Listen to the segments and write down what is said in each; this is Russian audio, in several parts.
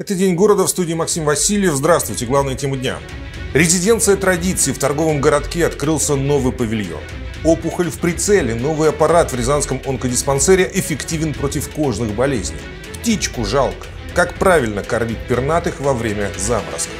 Это «День города», в студии Максим Васильев. Здравствуйте, главная тема дня. Резиденция традиций. В торговом городке открылся новый павильон. Опухоль в прицеле. Новый аппарат в Рязанском онкодиспансере эффективен против кожных болезней. Птичку жалко. Как правильно кормить пернатых во время заморозков.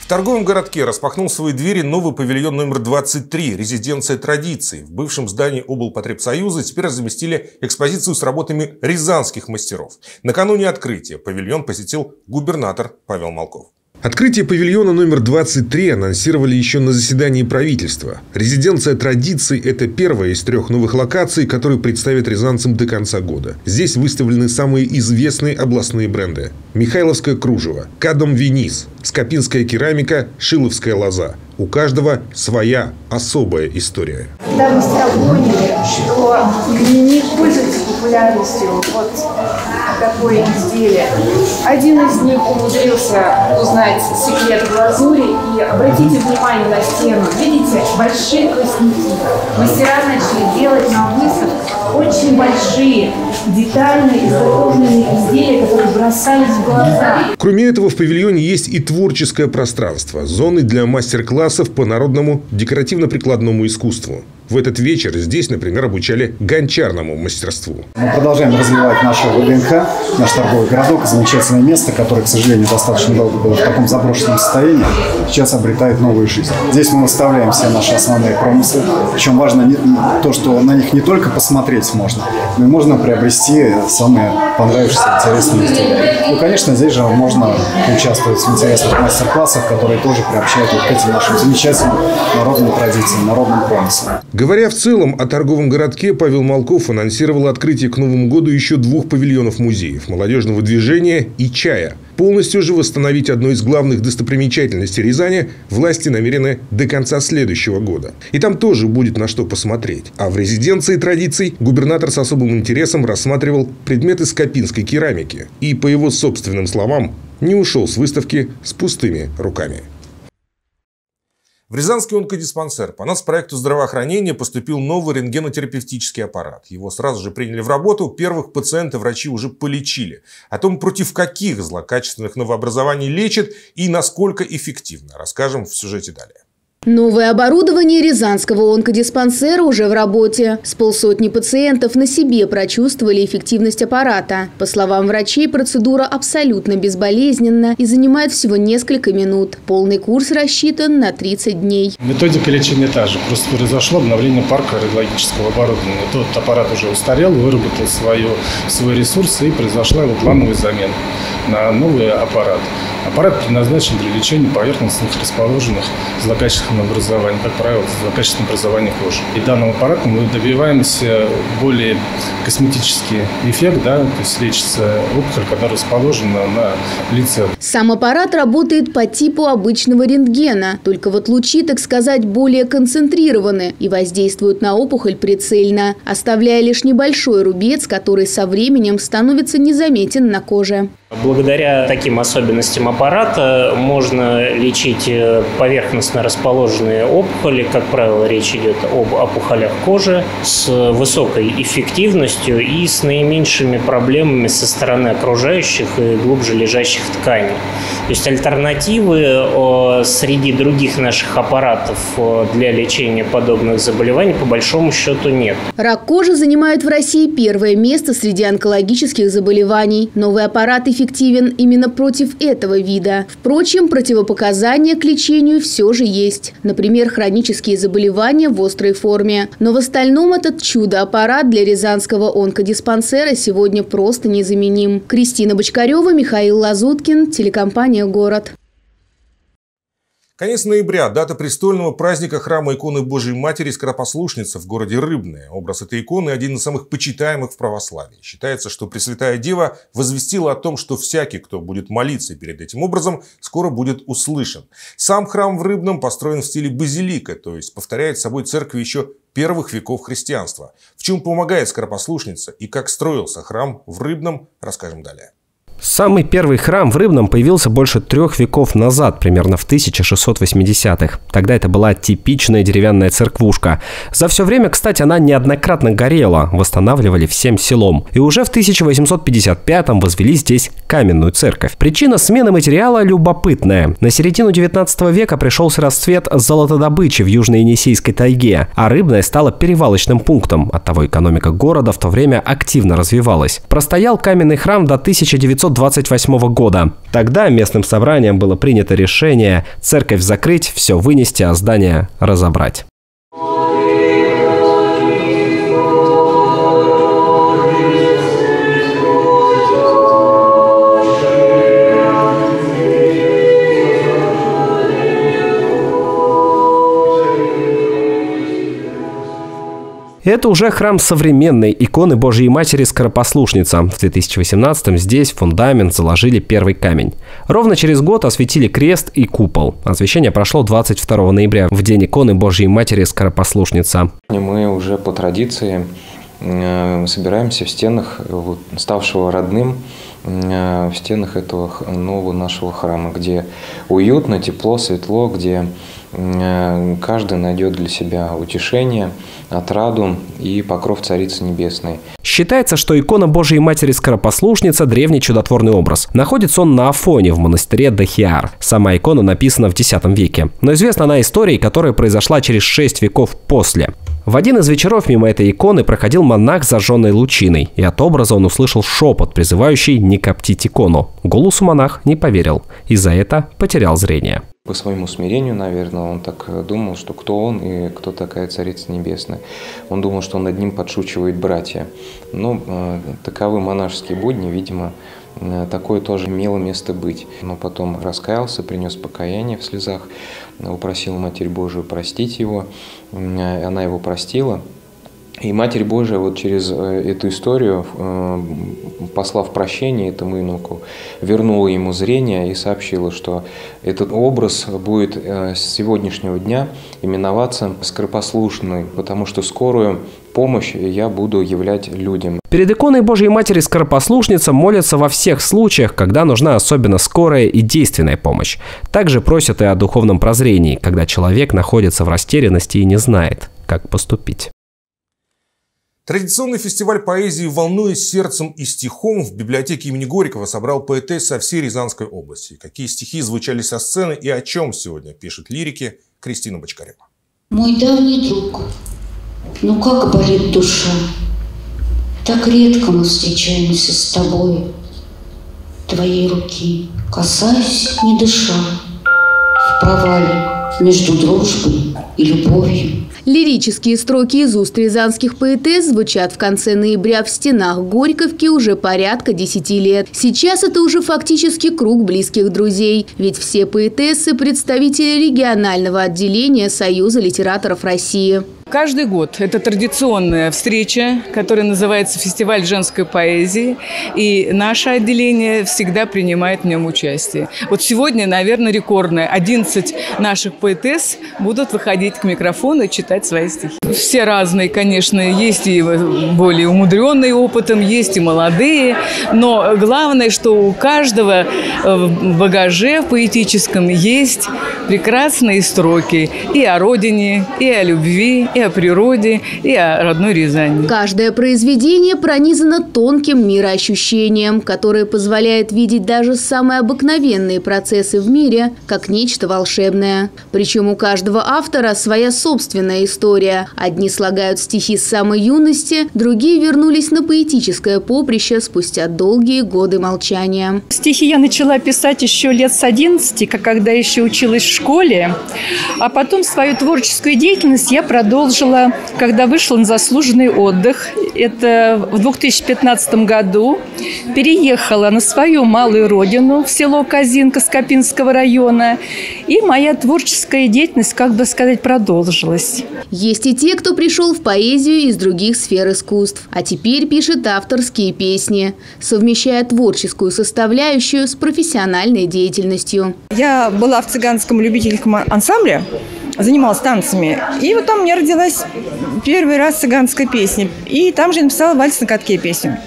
В торговом городке распахнул свои двери новый павильон номер 23 «Резиденция традиций». В бывшем здании облпотребсоюза теперь разместили экспозицию с работами рязанских мастеров. Накануне открытия павильон посетил губернатор Павел Малков. Открытие павильона номер 23 анонсировали еще на заседании правительства. Резиденция традиций – это первая из трех новых локаций, которые представят рязанцам до конца года. Здесь выставлены самые известные областные бренды. Михайловское кружево, Кадом Венис, Скопинская керамика, Шиловская лоза. У каждого своя особая история. Когда мы поняли, что не пользуется популярностью вот такое изделие, один из них умудрился узнать секрет глазури. И обратите внимание на стену, видите, большие костники. Мастера начали делать на выставках очень большие, детальные и загруженные изделия, которые бросались в глаза. Кроме этого, в павильоне есть и творческое пространство, зоны для мастер-классов по народному декоративно-прикладному искусству. В этот вечер здесь, например, обучали гончарному мастерству. Мы продолжаем развивать нашу ВДНХ, наш торговый городок. Замечательное место, которое, к сожалению, достаточно долго было в таком заброшенном состоянии, сейчас обретает новую жизнь. Здесь мы выставляем все наши основные промыслы. Причем важно то, что на них не только посмотреть можно, но и можно приобрести самые понравившиеся интересные изделия. Ну, конечно, здесь же можно участвовать в интересных мастер-классах, которые тоже приобщают вот к этим нашим замечательным народным традициям, народным промыслам. Говоря в целом о торговом городке, Павел Малков анонсировал открытие к Новому году еще двух павильонов музеев – молодежного движения и чая. Полностью же восстановить одну из главных достопримечательностей Рязани власти намерены до конца следующего года. И там тоже будет на что посмотреть. А в резиденции традиций губернатор с особым интересом рассматривал предметы скопинской керамики. И, по его собственным словам, не ушел с выставки с пустыми руками. В Рязанский онкодиспансер по нацпроекту здравоохранения поступил новый рентгенотерапевтический аппарат. Его сразу же приняли в работу, первых пациентов врачи уже полечили. О том, против каких злокачественных новообразований лечат и насколько эффективно, расскажем в сюжете далее. Новое оборудование рязанского онкодиспансера уже в работе. С полсотни пациентов на себе прочувствовали эффективность аппарата. По словам врачей, процедура абсолютно безболезненна и занимает всего несколько минут. Полный курс рассчитан на 30 дней. Методика лечения та же. Просто произошло обновление парка радиологического оборудования. Тот аппарат уже устарел, выработал свой ресурс и произошла его плановая замена на новый аппарат. Аппарат предназначен для лечения поверхностных, расположенных злокачественным образованием, как правило, злокачественным образованием кожи. И данным аппаратом мы добиваемся более косметический эффект, да, то есть лечится опухоль, когда расположена на лице. Сам аппарат работает по типу обычного рентгена, только вот лучи, так сказать, более концентрированы и воздействуют на опухоль прицельно, оставляя лишь небольшой рубец, который со временем становится незаметен на коже. Благодаря таким особенностям аппарата можно лечить поверхностно расположенные опухоли. Как правило, речь идет об опухолях кожи с высокой эффективностью и с наименьшими проблемами со стороны окружающих и глубже лежащих тканей. То есть альтернативы среди других наших аппаратов для лечения подобных заболеваний по большому счету нет. Рак кожи занимает в России первое место среди онкологических заболеваний. Новый аппарат эффективен именно против этого вида. Впрочем, противопоказания к лечению все же есть. Например, хронические заболевания в острой форме. Но в остальном этот чудо-аппарат для рязанского онкодиспансера сегодня просто незаменим. Кристина Бочкарева, Михаил Лазуткин, телекомпания «Город». Конец ноября – дата престольного праздника храма иконы Божьей Матери Скоропослушницы в городе Рыбное. Образ этой иконы – один из самых почитаемых в православии. Считается, что Пресвятая Дева возвестила о том, что всякий, кто будет молиться перед этим образом, скоро будет услышан. Сам храм в Рыбном построен в стиле базилика, то есть повторяет собой церкви еще первых веков христианства. В чем помогает Скоропослушница и как строился храм в Рыбном, расскажем далее. Самый первый храм в Рыбном появился больше 3 веков назад, примерно в 1680-х. Тогда это была типичная деревянная церквушка. За все время, кстати, она неоднократно горела, восстанавливали всем селом. И уже в 1855-м возвели здесь каменную церковь. Причина смены материала любопытная. На середину 19 века пришелся расцвет золотодобычи в Южно-Енисейской тайге, а Рыбное стало перевалочным пунктом. Оттого экономика города в то время активно развивалась. Простоял каменный храм до 1928 года. Тогда местным собранием было принято решение церковь закрыть, все вынести, а здание разобрать. Это уже храм современной иконы Божьей Матери Скоропослушница. В 2018-м здесь в фундамент заложили первый камень. Ровно через год осветили крест и купол. Освящение прошло 22 ноября, в день иконы Божьей Матери Скоропослушница. Мы уже по традиции собираемся в стенах, ставшего родным, в стенах этого нового нашего храма, где уютно, тепло, светло, где каждый найдет для себя утешение, отраду и покров Царицы Небесной. Считается, что икона Божьей Матери Скоропослушница – древний чудотворный образ. Находится он на Афоне, в монастыре Дахиар. Сама икона написана в X веке. Но известна она историей, которая произошла через 6 веков после. В один из вечеров мимо этой иконы проходил монах с зажженной лучиной, и от образа он услышал шепот, призывающий не коптить икону. Голосу монах не поверил, и за это потерял зрение. По своему смирению, наверное, он так думал, что кто он и кто такая Царица Небесная. Он думал, что над ним подшучивают братья. Но таковы монашеские будни, видимо, такое тоже имело место быть. Но потом раскаялся, принес покаяние в слезах, упросил Матерь Божию простить его. Она его простила. И Матерь Божия вот через эту историю, послав прощение этому инуку, вернула ему зрение и сообщила, что этот образ будет с сегодняшнего дня именоваться «Скоропослушный», потому что скорую помощь я буду являть людям. Перед иконой Божьей Матери Скоропослушница молятся во всех случаях, когда нужна особенно скорая и действенная помощь. Также просят и о духовном прозрении, когда человек находится в растерянности и не знает, как поступить. Традиционный фестиваль поэзии «Волнуясь сердцем и стихом» в библиотеке имени Горького собрал поэтесс со всей Рязанской области. Какие стихи звучали со сцены и о чем сегодня пишет лирики Кристина Бочкарева. Мой давний друг, ну как болит душа, так редко мы встречаемся с тобой. Твоей руки касаюсь, не дыша, в провале между дружбой и любовью. Лирические строки из уст рязанских поэтесс звучат в конце ноября в стенах Горьковки уже порядка 10 лет. Сейчас это уже фактически круг близких друзей. Ведь все поэтессы – представители регионального отделения Союза литераторов России. Каждый год это традиционная встреча, которая называется «Фестиваль женской поэзии». И наше отделение всегда принимает в нем участие. Вот сегодня, наверное, рекордное. 11 наших поэтесс будут выходить к микрофону и читать свои стихи. Все разные, конечно, есть и более умудренные опытом, есть и молодые. Но главное, что у каждого в багаже поэтическом есть прекрасные строки и о родине, и о любви, и о природе, и о родной Рязани. Каждое произведение пронизано тонким мироощущением, которое позволяет видеть даже самые обыкновенные процессы в мире как нечто волшебное. Причем у каждого автора своя собственная история. Одни слагают стихи с самой юности, другие вернулись на поэтическое поприще спустя долгие годы молчания. Стихи я начала писать еще лет с 11, когда еще училась в школе. А потом свою творческую деятельность я продолжила, когда вышла на заслуженный отдых. Это в 2015 году. Переехала на свою малую родину, в село Козинка Скопинского района. И моя творческая деятельность, как бы сказать, продолжилась. Есть и те, кто пришел в поэзию из других сфер искусств. А теперь пишет авторские песни, совмещая творческую составляющую с профессиональной деятельностью. Я была в цыганском любительском ансамбле, занималась танцами. И вот там у меня родилась первый раз цыганская песня. И там же я написала «Вальс на катке» песню.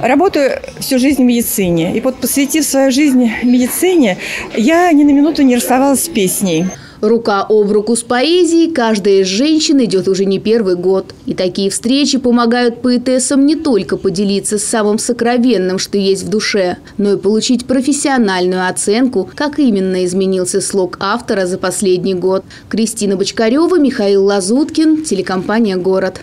Работаю всю жизнь в медицине. И вот, посвятив свою жизнь медицине, я ни на минуту не расставалась с песней. Рука об руку с поэзией каждая из женщин идет уже не первый год. И такие встречи помогают поэтессам не только поделиться с самым сокровенным, что есть в душе, но и получить профессиональную оценку, как именно изменился слог автора за последний год. Кристина Бочкарева, Михаил Лазуткин, телекомпания «Город».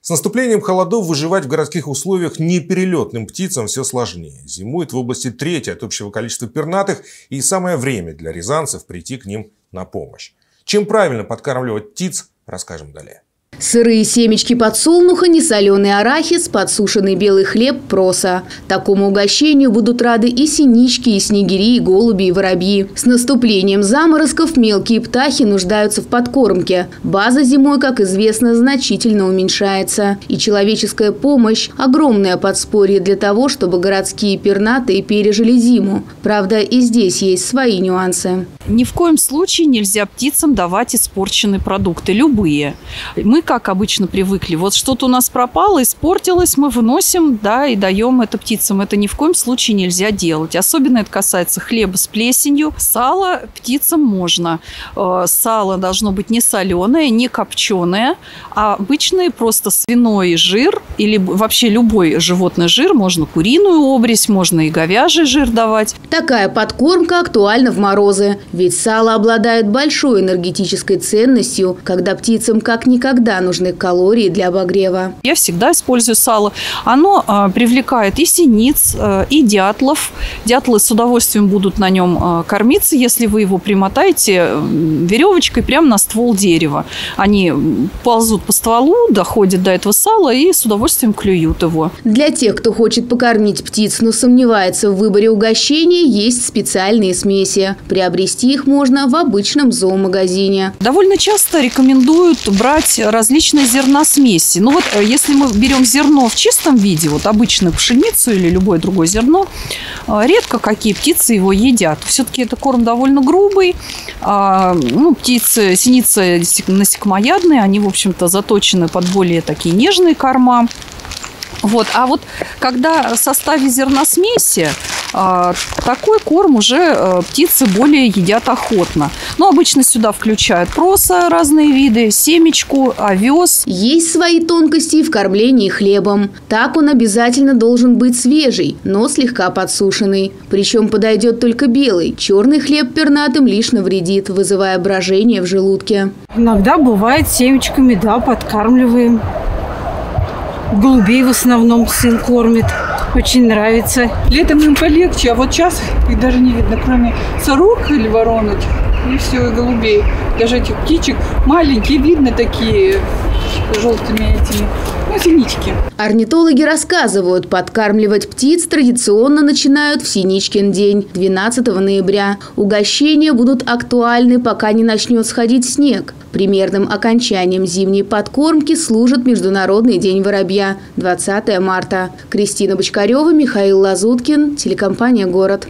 С наступлением холодов выживать в городских условиях неперелетным птицам все сложнее. Зимует в области треть от общего количества пернатых, и самое время для рязанцев прийти к ним на помощь. Чем правильно подкармливать птиц, расскажем далее. Сырые семечки подсолнуха, несоленый арахис, подсушенный белый хлеб, проса. Такому угощению будут рады и синички, и снегири, и голуби, и воробьи. С наступлением заморозков мелкие птахи нуждаются в подкормке. База зимой, как известно, значительно уменьшается. И человеческая помощь – огромное подспорье для того, чтобы городские пернатые пережили зиму. Правда, и здесь есть свои нюансы. Ни в коем случае нельзя птицам давать испорченные продукты, любые. Мы, как обычно, привыкли. Вот что-то у нас пропало, испортилось, мы выносим, да, и даем это птицам. Это ни в коем случае нельзя делать. Особенно это касается хлеба с плесенью. Сало птицам можно. Сало должно быть не соленое, не копченое, а обычный просто свиной жир или вообще любой животный жир. Можно куриную обрезь, можно и говяжий жир давать. Такая подкормка актуальна в морозы. Ведь сало обладает большой энергетической ценностью, когда птицам как никогда нужны калории для обогрева. Я всегда использую сало. Оно привлекает и синиц, и дятлов. Дятлы с удовольствием будут на нем кормиться, если вы его примотаете веревочкой прямо на ствол дерева. Они ползут по стволу, доходят до этого сала и с удовольствием клюют его. Для тех, кто хочет покормить птиц, но сомневается в выборе угощения, есть специальные смеси. Приобрести их можно в обычном зоомагазине. Довольно часто рекомендуют брать различные зерносмеси. Ну вот, если мы берем зерно в чистом виде, вот обычную пшеницу или любое другое зерно, редко какие птицы его едят. Все-таки это корм довольно грубый. Ну, птицы, синицы насекомоядные, они, в общем-то, заточены под более такие нежные корма. Вот. А вот когда в составе зерносмеси, такой корм уже птицы более едят охотно. Но обычно сюда включают проса, разные виды, семечку, овес. Есть свои тонкости в кормлении хлебом. Так он обязательно должен быть свежий, но слегка подсушенный. Причем подойдет только белый. Черный хлеб пернатым лишь навредит, вызывая брожение в желудке. Иногда бывает семечками, да, подкармливаем. Голубей в основном сын кормит. Очень нравится. Летом им полегче, а вот сейчас их даже не видно, кроме сорок или воронок, и все, и голубей. Даже этих птичек маленькие, видно такие, желтыми этими. Ну, синички. Орнитологи рассказывают, подкармливать птиц традиционно начинают в Синичкин день, 12 ноября. Угощения будут актуальны, пока не начнет сходить снег. Примерным окончанием зимней подкормки служит Международный день воробья, 20 марта. Кристина Бочкарева, Михаил Лазуткин, телекомпания «Город».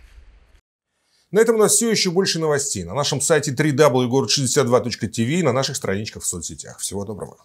На этом у нас все, еще больше новостей на нашем сайте www.gorod62.tv и на наших страничках в соцсетях. Всего доброго.